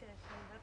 Gracias,